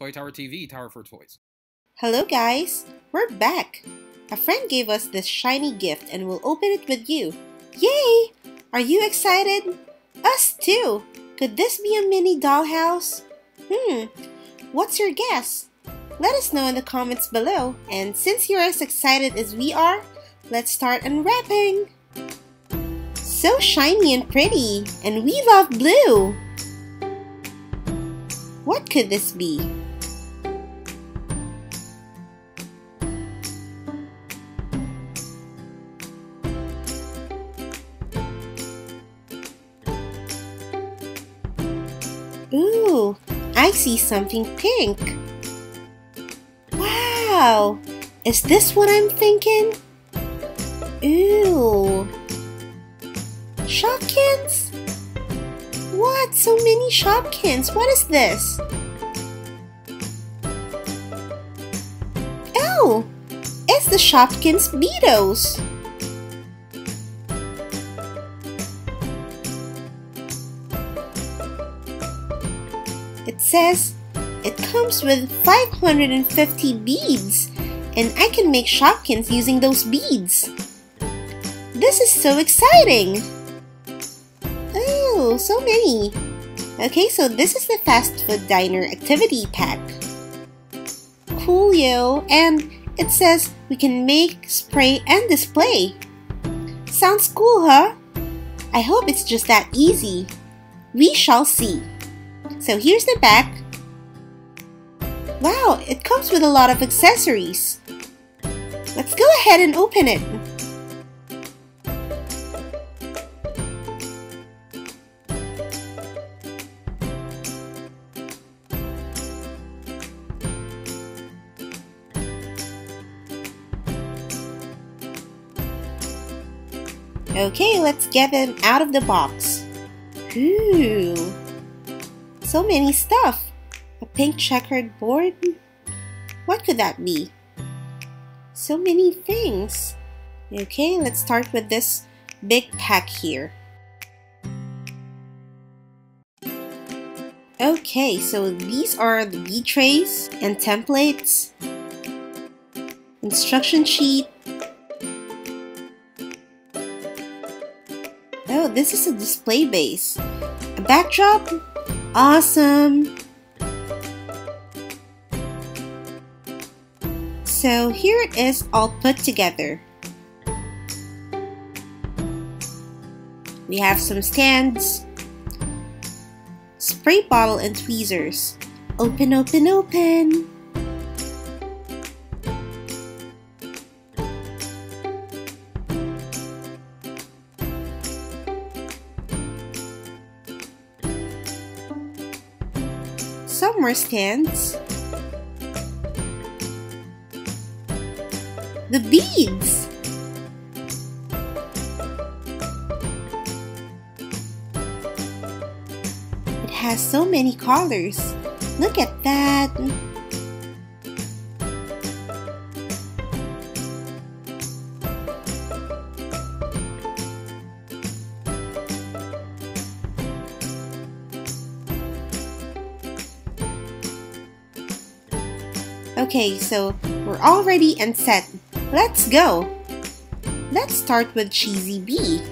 Toy Tower TV, Tower for Toys. Hello guys! We're back! A friend gave us this shiny gift and we'll open it with you. Yay! Are you excited? Us too! Could this be a mini dollhouse? What's your guess? Let us know in the comments below. And since you're as excited as we are, let's start unwrapping! So shiny and pretty! And we love blue! What could this be? Ooh, I see something pink! Wow! Is this what I'm thinking? Ooh! Shopkins? What? So many Shopkins! What is this? Oh! It's the Shopkins Beados! It says, it comes with 550 beads and I can make Shopkins using those beads! This is so exciting! Oh, so many! Okay, so this is the Fast Food Diner Activity Pack. Coolio! And it says we can make, spray, and display! Sounds cool, huh? I hope it's just that easy! We shall see! So here's the back. Wow, it comes with a lot of accessories! Let's go ahead and open it! Okay, let's get them out of the box. Ooh, so many stuff! A pink checkered board? What could that be? So many things! Okay, let's start with this big pack here. Okay, so these are the bee trays and templates, instruction sheet. Oh, this is a display base. A backdrop? Awesome! So here it is all put together. We have some stands, spray bottle and tweezers. Open, open, open! Some more stands. The beads! It has so many colors. Look at that! Okay, so we're all ready and set. Let's go! Let's start with Cheesy Bee.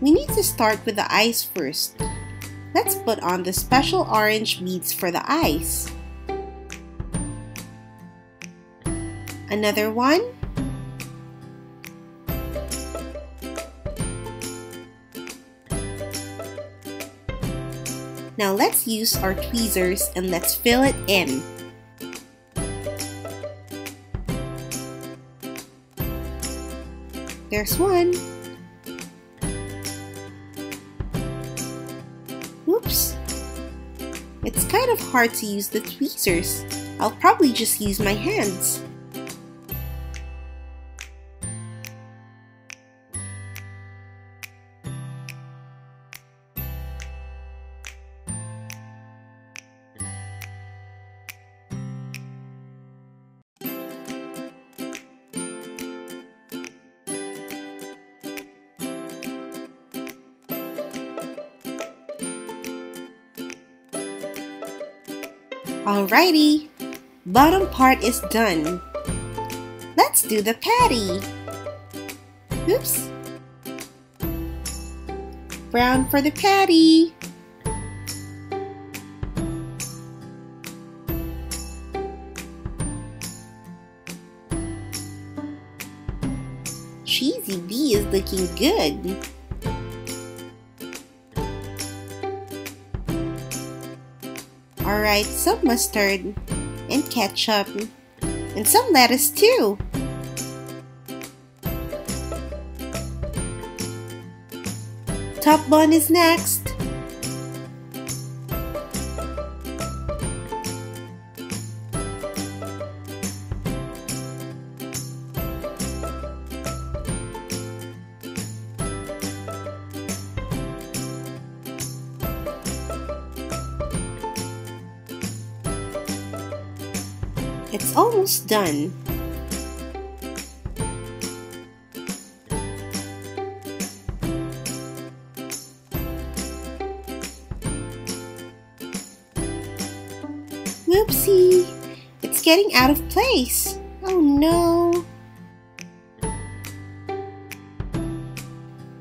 We need to start with the eyes first. Let's put on the special orange beads for the eyes. Another one. Now let's use our tweezers and let's fill it in. There's one. Oops. It's kind of hard to use the tweezers. I'll probably just use my hands. Alrighty, bottom part is done. Let's do the patty. Oops. Brown for the patty. Cheesy Bee is looking good. Alright, some mustard and ketchup and some lettuce too. Top bun is next. It's almost done. Whoopsie! It's getting out of place. Oh no! The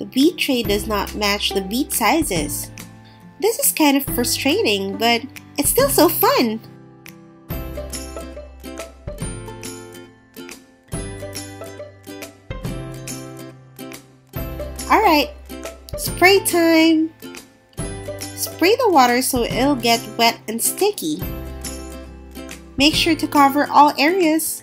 beet tray does not match the beet sizes. This is kind of frustrating, but it's still so fun! Alright, spray time! Spray the water so it'll get wet and sticky. Make sure to cover all areas.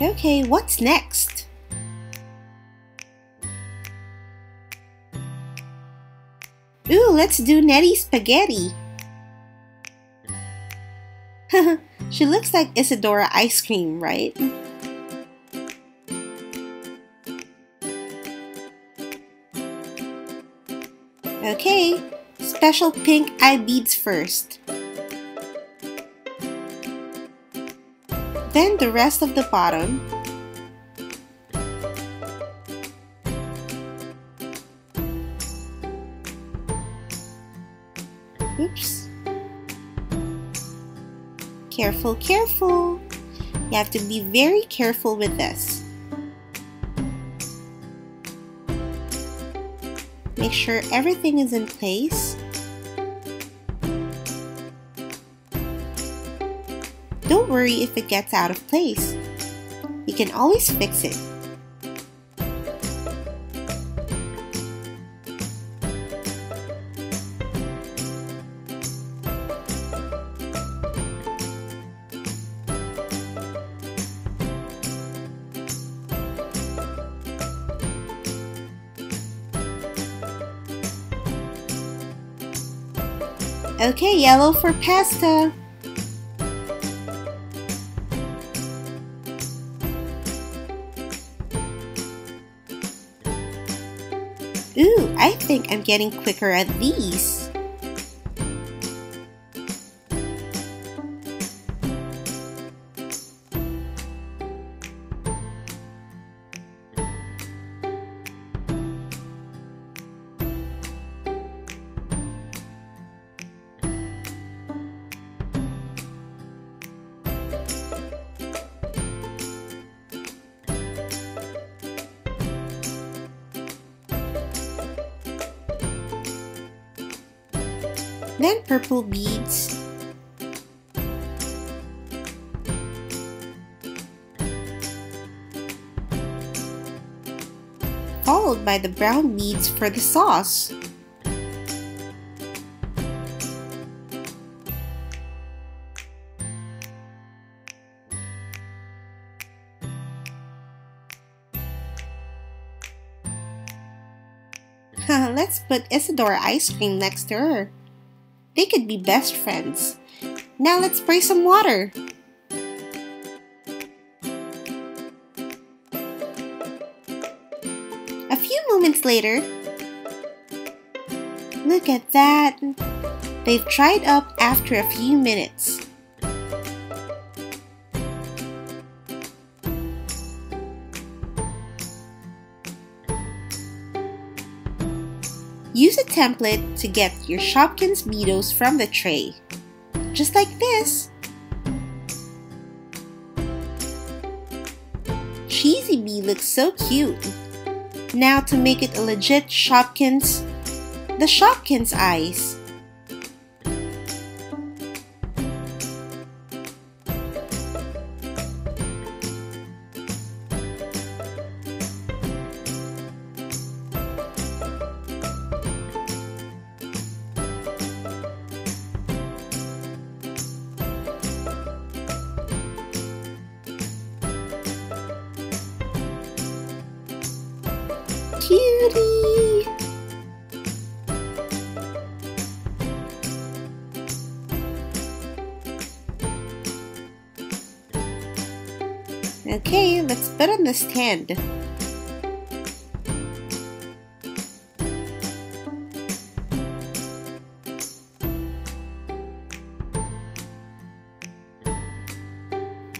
Okay, what's next? Ooh, let's do Netty Spaghetti. She looks like Isadora ice cream, right? Okay, special pink eye beads first. Then the rest of the bottom. Oops. Careful, careful. You have to be very careful with this. Make sure everything is in place. Don't worry if it gets out of place. You can always fix it. Okay, yellow for pasta. Ooh, I think I'm getting quicker at these. Then purple beads. Followed by the brown beads for the sauce. Let's put Isadora ice cream next to her. They could be best friends. Now let's spray some water. A few moments later, look at that. They've dried up after a few minutes. Use a template to get your Shopkins Beados from the tray, just like this. Cheesy Bee looks so cute. Now to make it a legit Shopkins, the Shopkins eyes. Cutie! Okay, let's put on the stand.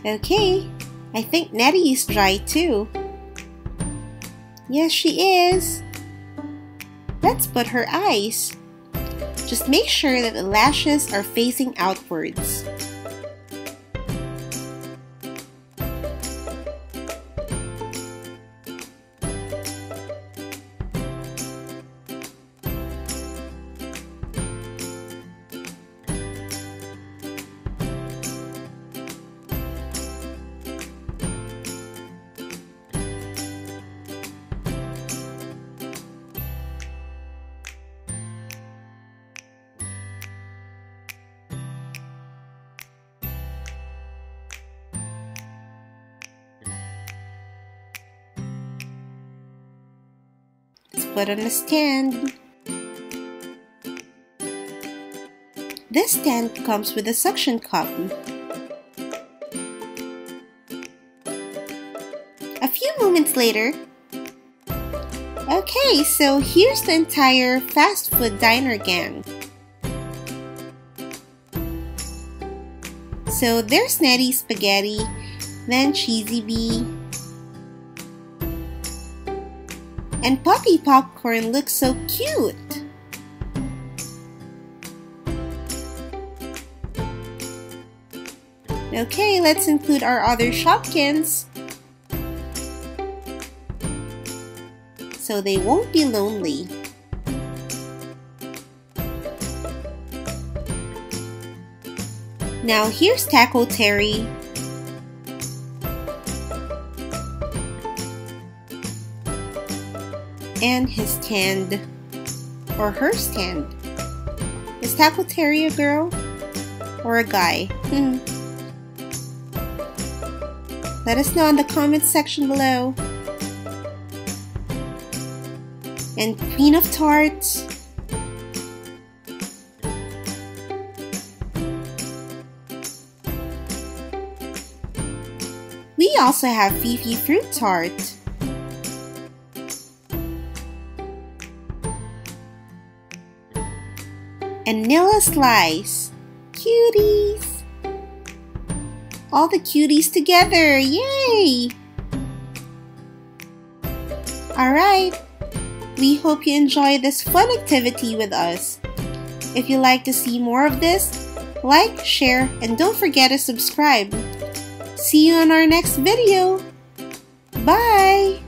Okay, I think Netty is dry too. Yes, she is. Let's put her eyes. Just make sure that the lashes are facing outwards. Put on a stand. This stand comes with a suction cup. A few moments later. Okay, so here's the entire fast food diner gang. So there's Netty Spaghetti, then Cheesy Bee. And Puppy Popcorn looks so cute! Okay, let's include our other Shopkins, so they won't be lonely. Now here's Taco Terrie. And his stand, or her stand. Is Taco Terrie a girl or a guy? Let us know in the comments section below. And Queen of Tarts. We also have Fifi Fruit Tart. And Vanilla Slice. Cuties! All the cuties together! Yay! Alright! We hope you enjoy this fun activity with us. If you'd like to see more of this, like, share, and don't forget to subscribe. See you on our next video! Bye!